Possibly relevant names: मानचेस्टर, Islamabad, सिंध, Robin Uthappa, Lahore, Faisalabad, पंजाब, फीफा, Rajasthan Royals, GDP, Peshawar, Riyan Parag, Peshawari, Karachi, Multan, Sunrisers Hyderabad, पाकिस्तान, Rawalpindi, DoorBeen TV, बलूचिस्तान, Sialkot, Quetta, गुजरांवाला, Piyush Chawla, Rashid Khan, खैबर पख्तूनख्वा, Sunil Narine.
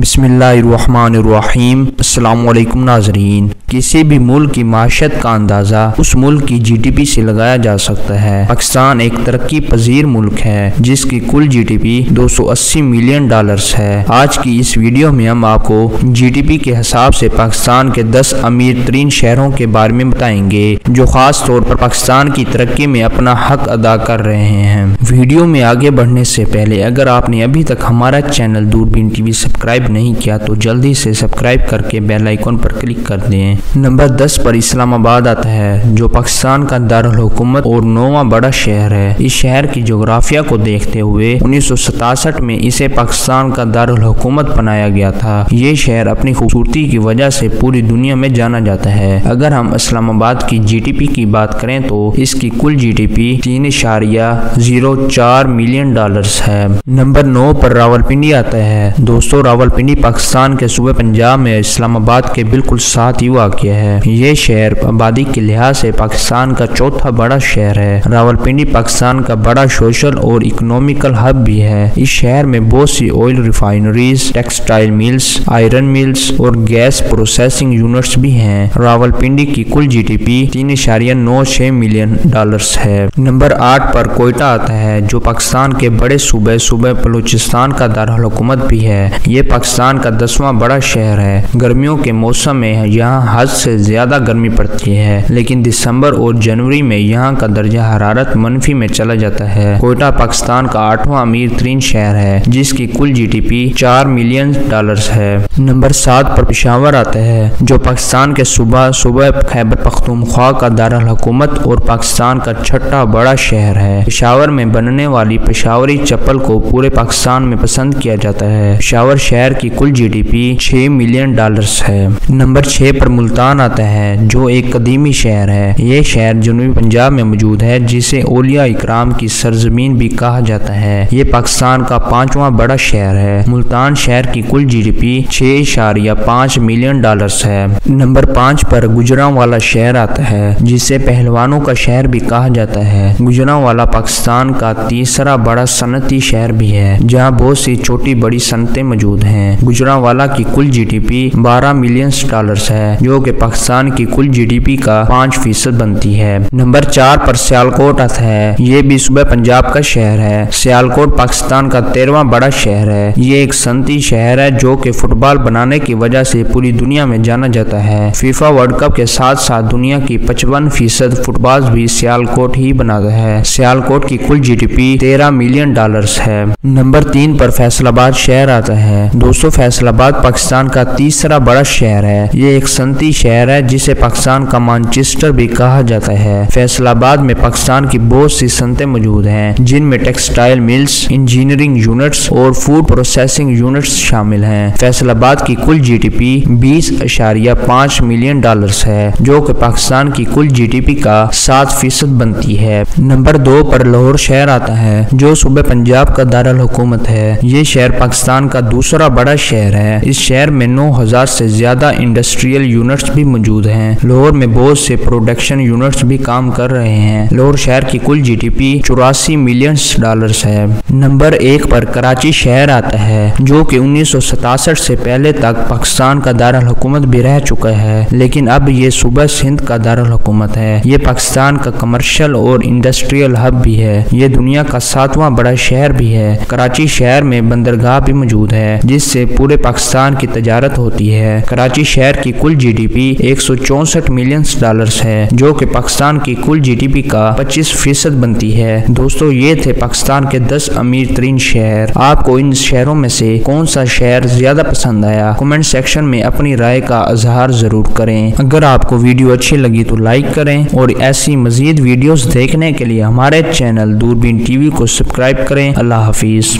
बिस्मिल्लाहिर्रहमानिर्रहीम। अस्सलामुअलैकुम नाजरीन। किसी भी मुल्क की माशत का अंदाज़ा उस मुल्क की GDP से लगाया जा सकता है। पाकिस्तान एक तरक्की पजीर मुल्क है जिसकी कुल GDP 280 मिलियन डॉलर्स है। आज की इस वीडियो में हम आपको GDP के हिसाब से पाकिस्तान के 10 अमीर तरीन शहरों के बारे में बताएंगे जो खास तौर पर पाकिस्तान की तरक्की में अपना हक अदा कर रहे हैं। वीडियो में आगे बढ़ने से पहले अगर आपने अभी तक हमारा चैनल दूरबीन TV सब्सक्राइब नहीं किया तो जल्दी से सब्सक्राइब करके बेल आइकन पर क्लिक कर दें। नंबर 10 पर इस्लामाबाद आता है जो पाकिस्तान का दारुल हुकूमत और 9वां बड़ा शहर है। इस शहर की ज्योग्राफिया को देखते हुए 1967 में इसे पाकिस्तान का दारुल हुकूमत बनाया गया था। ये शहर अपनी खूबसूरती की वजह से पूरी दुनिया में जाना जाता है। अगर हम इस्लामाबाद की GDP की बात करें तो इसकी कुल GDP 3.04 मिलियन डॉलर्स है। नंबर 9 पर रावलपिंडी आता है। दोस्तों, रावलपिंडी पाकिस्तान के सूबे पंजाब में इस्लामाबाद के बिल्कुल साथ ही वाक़िया है। ये शहर आबादी के लिहाज से पाकिस्तान का 4था बड़ा शहर है। रावलपिंडी पाकिस्तान का बड़ा सोशल और इकोनॉमिकल हब भी है। इस शहर में बहुत सी oil refineries, textile mills, iron mills और गैस प्रोसेसिंग यूनिट्स भी हैं। रावलपिंडी की कुल GDP 3.96 मिलियन डॉलर्स है। नंबर 8 पर क्वेटा आता है जो पाकिस्तान के बड़े सूबे बलूचिस्तान का दारुल हुकूमत भी है। ये पाकिस्तान का 10वां बड़ा शहर है। गर्मियों के मौसम में यहाँ हद से ज्यादा गर्मी पड़ती है, लेकिन दिसंबर और जनवरी में यहाँ का दर्जा हरारत मनफी में चला जाता है। क्वेटा पाकिस्तान का 8वां अमीर तरीन शहर है जिसकी कुल GDP 4 मिलियन डॉलर्स है। नंबर 7 पर पेशावर आता है जो पाकिस्तान के सूबा खैबर पख्तूनख्वा का दारुल हुकूमत और पाकिस्तान का 6था बड़ा शहर है। पेशावर में बनने वाली पेशावरी चप्पल को पूरे पाकिस्तान में पसंद किया जाता है। पेशावर शहर की कुल GDP 6 मिलियन डॉलर्स है। नंबर 6 पर मुल्तान आता है जो एक कदीमी शहर है। ये शहर जनूबी पंजाब में मौजूद है जिसे औलिया इकराम की सरजमीन भी कहा जाता है। ये पाकिस्तान का 5वां बड़ा शहर है। मुल्तान शहर की कुल GDP 6.5 मिलियन डॉलर्स है। नंबर 5 पर गुजरांवाला शहर आता है जिसे पहलवानों का शहर भी कहा जाता है। गुजरांवाला पाकिस्तान का 3रा बड़ा सनती शहर भी है जहाँ बहुत सी छोटी बड़ी सनतें मौजूद हैं। गुजरांवाला की कुल GDP 12 मिलियन डॉलर्स है जो कि पाकिस्तान की कुल GDP का 5% बनती है। नंबर 4 पर सियालकोट आता है। ये भी सूबे पंजाब का शहर है। सियालकोट पाकिस्तान का 13वां बड़ा शहर है। ये एक सनती शहर है जो कि फुटबॉल बनाने की वजह से पूरी दुनिया में जाना जाता है। फीफा वर्ल्ड कप के साथ साथ दुनिया की 55% फुटबॉल भी सियालकोट ही बनाता है। सियालकोट की कुल GDP 13 मिलियन डॉलर्स है। नंबर 3 पर फैसलाबाद शहर आता है। दोस्तों, फैसलाबाद पाकिस्तान का 3रा बड़ा शहर है। ये एक सनती शहर है जिसे पाकिस्तान का मानचेस्टर भी कहा जाता है। फैसलाबाद में पाकिस्तान की बहुत सी सनतें मौजूद हैं जिनमें टेक्सटाइल मिल्स, इंजीनियरिंग यूनिट्स और फूड प्रोसेसिंग यूनिट्स शामिल हैं। फैसलाबाद की कुल GDP 20.5 मिलियन डॉलर्स है जो कि पाकिस्तान की कुल GDP का 7% बनती है। नंबर 2 पर लाहौर शहर आता है जो सूबे पंजाब का दारुल हुकूमत है। ये शहर पाकिस्तान का 2रा बड़ा शहर है। इस शहर में 9000 से ज्यादा इंडस्ट्रियल यूनिट्स भी मौजूद हैं। लाहौर में बहुत से प्रोडक्शन यूनिट्स भी काम कर रहे हैं। लाहौर शहर की कुल GDP 84 मिलियन डॉलर्स है। नंबर 1 पर कराची शहर आता है जो कि 1967 से पहले तक पाकिस्तान का दारुल हुकूमत भी रह चुका है, लेकिन अब ये सूबा सिंध का दारुल हुकूमत है। ये पाकिस्तान का कमर्शियल और इंडस्ट्रियल हब भी है। ये दुनिया का 7वां बड़ा शहर भी है। कराची शहर में बंदरगाह भी मौजूद है जिससे पूरे पाकिस्तान की तजारत होती है। कराची शहर की कुल GDP 164 मिलियन डॉलर्स है जो कि पाकिस्तान की कुल GDP का 25% बनती है। दोस्तों, ये थे पाकिस्तान के 10 अमीर तरीन शहर। आपको इन शहरों में से कौन सा शहर ज्यादा पसंद आया? कमेंट सेक्शन में अपनी राय का इजहार जरूर करें। अगर आपको वीडियो अच्छी लगी तो लाइक करें और ऐसी मजीद वीडियोस देखने के लिए हमारे चैनल दूरबीन TV को सब्सक्राइब करें। अल्लाह हाफिज।